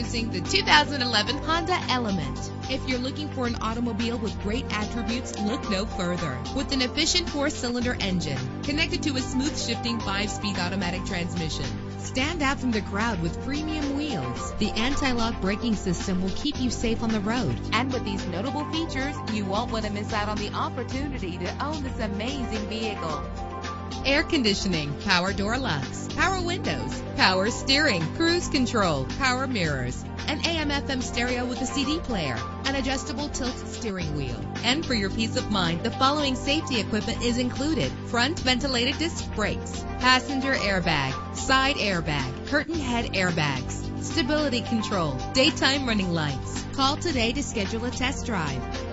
Introducing the 2011 Honda Element. If you're looking for an automobile with great attributes, look no further. With an efficient 4-cylinder engine connected to a smooth shifting 5-speed automatic transmission, stand out from the crowd with premium wheels. The anti-lock braking system will keep you safe on the road. And with these notable features, you won't want to miss out on the opportunity to own this amazing vehicle. Air conditioning, power door locks, power windows, power steering, cruise control, power mirrors, an AM/FM stereo with a CD player, an adjustable tilt steering wheel. And for your peace of mind, the following safety equipment is included: front ventilated disc brakes, passenger airbag, side airbag, curtain head airbags, stability control, daytime running lights. Call today to schedule a test drive.